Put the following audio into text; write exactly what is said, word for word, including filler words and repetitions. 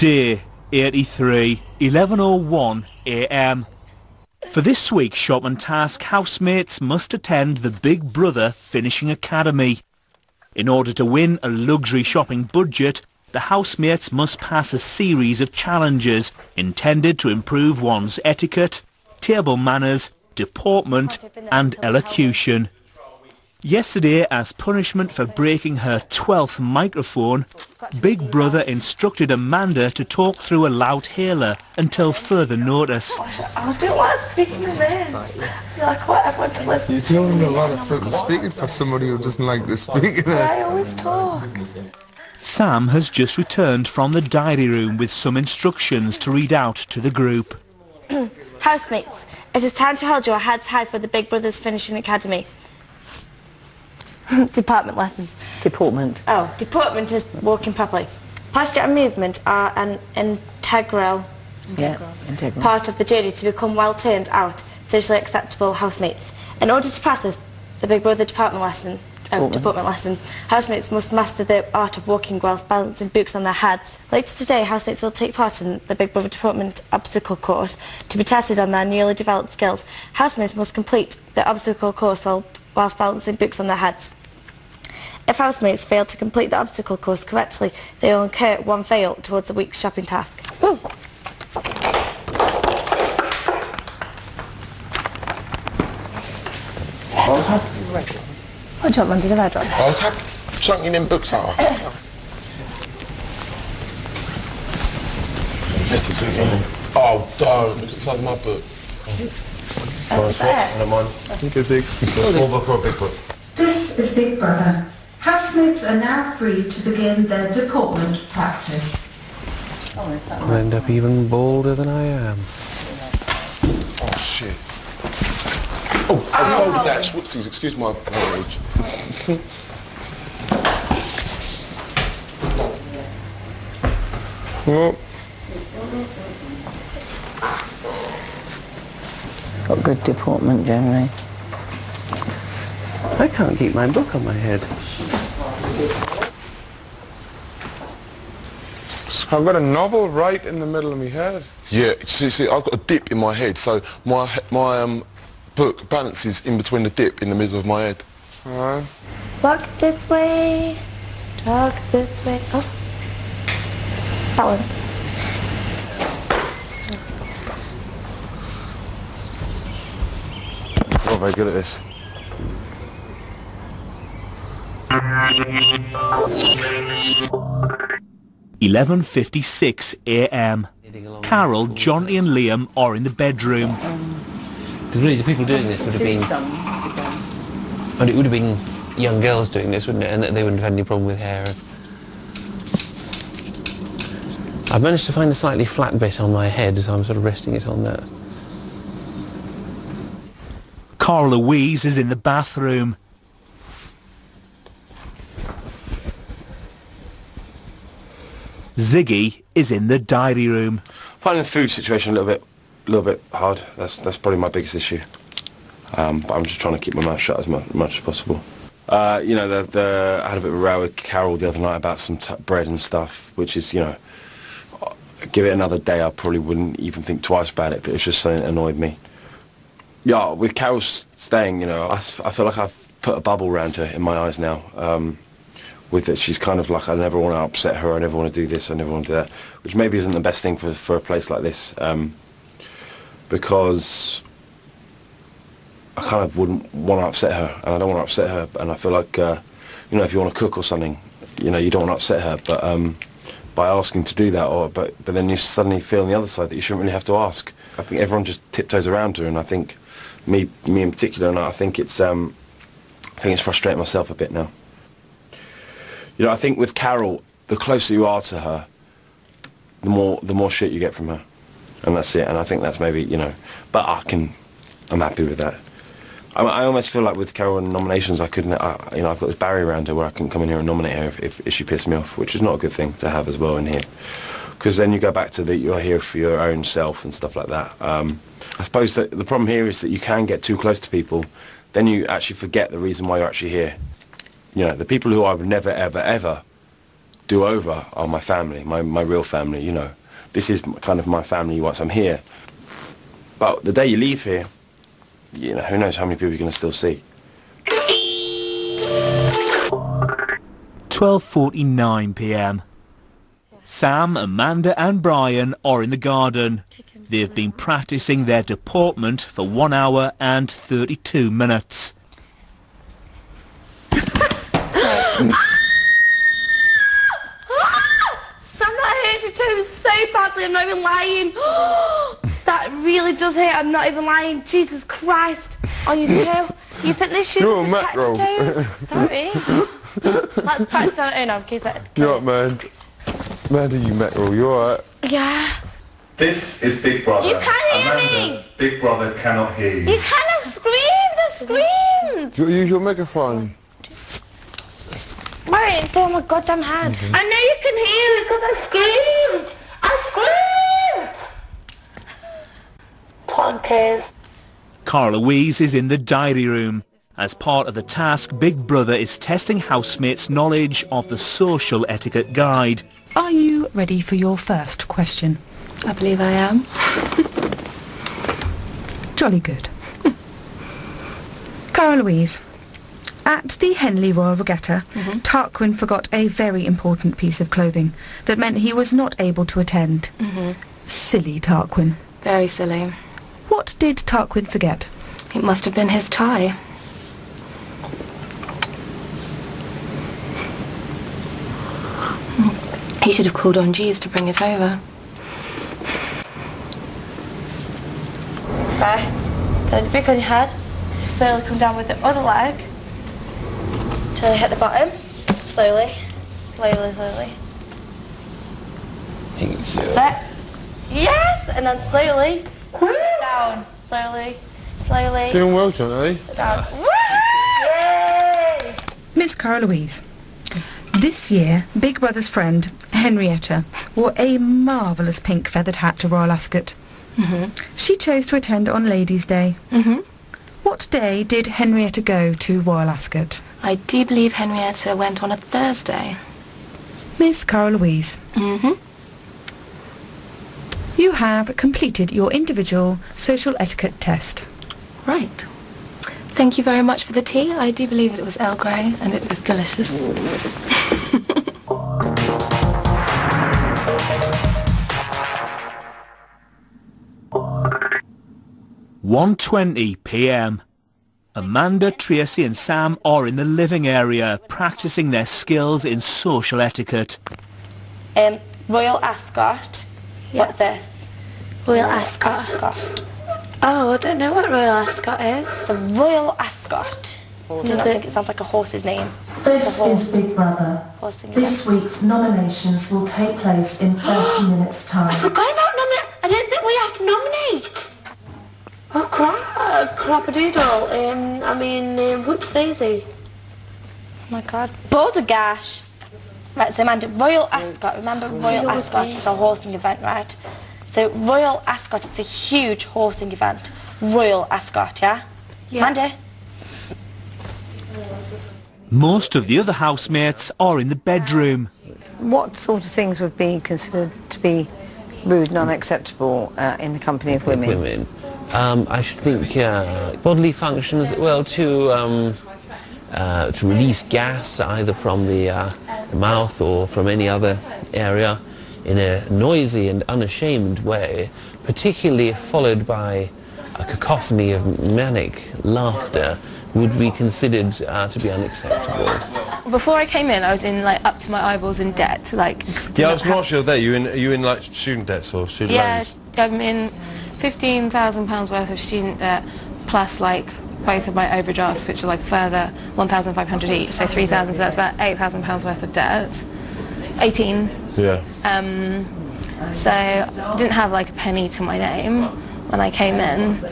Day eighty-three, eleven oh one a m. For this week's shop and task, housemates must attend the Big Brother Finishing Academy. In order to win a luxury shopping budget, the housemates must pass a series of challenges intended to improve one's etiquette, table manners, deportment and elocution. Yesterday, as punishment for breaking her twelfth microphone, Big Brother instructed Amanda to talk through a loudhailer until further notice. I don't want to speak in the lens. You're like, what? I want to listen. You're doing a lot of freaking speaking for somebody who doesn't like to speak. I always talk. Sam has just returned from the diary room with some instructions to read out to the group. Housemates, it is time to hold your heads high for the Big Brother's Finishing Academy. Department lesson. Deportment. Oh, deportment is walking properly. Posture and movement are an integral, integral, yeah, integral. part of the journey to become well turned out, socially acceptable housemates. In order to pass this, the Big Brother department lesson, department. Uh, department lesson, housemates must master the art of walking whilst balancing books on their heads. Later today, housemates will take part in the Big Brother department obstacle course to be tested on their newly developed skills. Housemates must complete the obstacle course while whilst balancing books on their heads. If housemates fail to complete the obstacle course correctly, they will incur one fail towards the week's shopping task. Woo. What do you want, Mum? Did I drop? I'll have something in books are. Mister Zuckerman. Oh, don't. It's not my book. Sorry, swap. Never mind. You can take small book or a big book. This is Big Brother. Housemates are now free to begin their deportment practice. I'll end up even bolder than I am. Oh, shit. Oh, I rolled oh, that. Whoopsies, excuse my language. Well. Got good deportment, generally. I can't keep my book on my head. I've got a novel right in the middle of my head. Yeah, see, see, I've got a dip in my head, so my my um, book balances in between the dip in the middle of my head. Alright. Walk this way, talk this way. Oh, that one. I'm not very good at this. eleven fifty-six a m. Carol, Johnny and Liam are in the bedroom. Because really the people doing this would have been... and it would have been young girls doing this, wouldn't it? And they wouldn't have had any problem with hair. I've managed to find a slightly flat bit on my head, so I'm sort of resting it on that. Carl Louise is in the bathroom. Ziggy is in the diary room. Finding the food situation a little bit, little bit hard. That's that's probably my biggest issue. Um, but I'm just trying to keep my mouth shut as much, much as possible. Uh, you know, the, the, I had a bit of a row with Carol the other night about some t bread and stuff, which is, you know, give it another day, I probably wouldn't even think twice about it. But it's just something that annoyed me. Yeah, with Carol staying, you know, I, I feel like I've put a bubble around her in my eyes now. Um, with it, she's kind of like, I never want to upset her, I never want to do this, I never want to do that, which maybe isn't the best thing for, for a place like this, um, because I kind of wouldn't want to upset her, and I don't want to upset her, and I feel like, uh, you know, if you want to cook or something, you know, you don't want to upset her, but um, by asking to do that, or but, but then you suddenly feel on the other side that you shouldn't really have to ask. I think everyone just tiptoes around her, and I think, me, me in particular, and I think it's, um, I think it's frustrating myself a bit now. You know, I think with Carol, the closer you are to her, the more the more shit you get from her, and that's it. And I think that's maybe, you know, but I can, I'm happy with that. I, I almost feel like with Carol and nominations, I couldn't, I, you know, I've got this barrier around her where I can come in here and nominate her if, if, if she pissed me off, which is not a good thing to have as well in here, because then you go back to the you're here for your own self and stuff like that. Um, I suppose that the problem here is that you can get too close to people, then you actually forget the reason why you're actually here. You know, the people who I would never, ever, ever do-over are my family, my, my real family, you know. This is kind of my family once I'm here. But the day you leave here, you know, who knows how many people you're going to still see. twelve forty-nine p m Sam, Amanda and Brian are in the garden. They have been practising their deportment for one hour and thirty-two minutes. Sam, that hurts your toe so badly, I'm not even lying. That really does hurt, I'm not even lying. Jesus Christ, on your toe. You think this should You're protect your toes? Sorry. Let's practice that in. I'm kidding. You're right, man. Amanda, you mackerel, you alright? Yeah. This is Big Brother. You can't hear Amanda, me! Big Brother cannot hear you. You cannot scream! They screamed! Do you use your megaphone? Why? It's on my goddamn hand. Mm-hmm. I know you can hear me because I screamed! I screamed! Ponkers. Cara Louise is in the diary room. As part of the task, Big Brother is testing housemates' knowledge of the social etiquette guide. Are you ready for your first question? I believe I am. Jolly good. Cara Louise, at the Henley Royal Regatta, mm-hmm. Tarquin forgot a very important piece of clothing that meant he was not able to attend. Mm-hmm. Silly Tarquin. Very silly. What did Tarquin forget? It must have been his tie. He should have called on G's to bring it over. Right, then the big on your head, slowly come down with the other leg till you hit the bottom, slowly, slowly, slowly. Thank you. That's it. Yes, and then slowly, down, slowly, slowly. Doing well tonight. Sit down. Yay! Miss Cara Louise. This year, Big Brother's friend, Henrietta, wore a marvellous pink feathered hat to Royal Ascot. Mm-hmm. She chose to attend on Ladies' Day. Mm-hmm. What day did Henrietta go to Royal Ascot? I do believe Henrietta went on a Thursday. Miss Cara Louise. Mm-hmm. You have completed your individual social etiquette test. Right. Thank you very much for the tea. I do believe it was Earl Grey and it was delicious. one twenty p m Amanda, Tracy and Sam are in the living area practising their skills in social etiquette. Um, Royal Ascot. Yeah. What's this? Royal Ascot. Ascot. Oh, I don't know what Royal Ascot is. The Royal Ascot. I do not think it sounds like a horse's name. This is Big Brother. This week's nominations will take place in thirty minutes time. I forgot about nominate. I didn't think we had to nominate. Oh, crap. Crap-a-doodle. Um, I mean, um, whoops daisy. Oh, my God. Baldergash. Right, so Amanda, Royal Ascot. Remember, Royal Ascot is a horsing event, right? So Royal Ascot, it's a huge horsing event. Royal Ascot, yeah? Yeah. Amanda? Most of the other housemates are in the bedroom. What sort of things would be considered to be rude and unacceptable uh, in the company of women? Women. Um, I should think uh, bodily functions, well, to, um, uh, to release gas either from the, uh, the mouth or from any other area, in a noisy and unashamed way, particularly followed by a cacophony of manic laughter, would be considered uh, to be unacceptable. Before I came in, I was in like up to my eyeballs in debt. Like yeah, I was not sure there. You in are you in like student debts or student yeah, loans? Yeah, I'm in fifteen thousand pounds worth of student debt plus like both of my overdrafts, which are like further one thousand five hundred each, so three thousand. So that's about eight thousand pounds worth of debt. eighteen. Yeah. Um, so I didn't have like a penny to my name when I came in.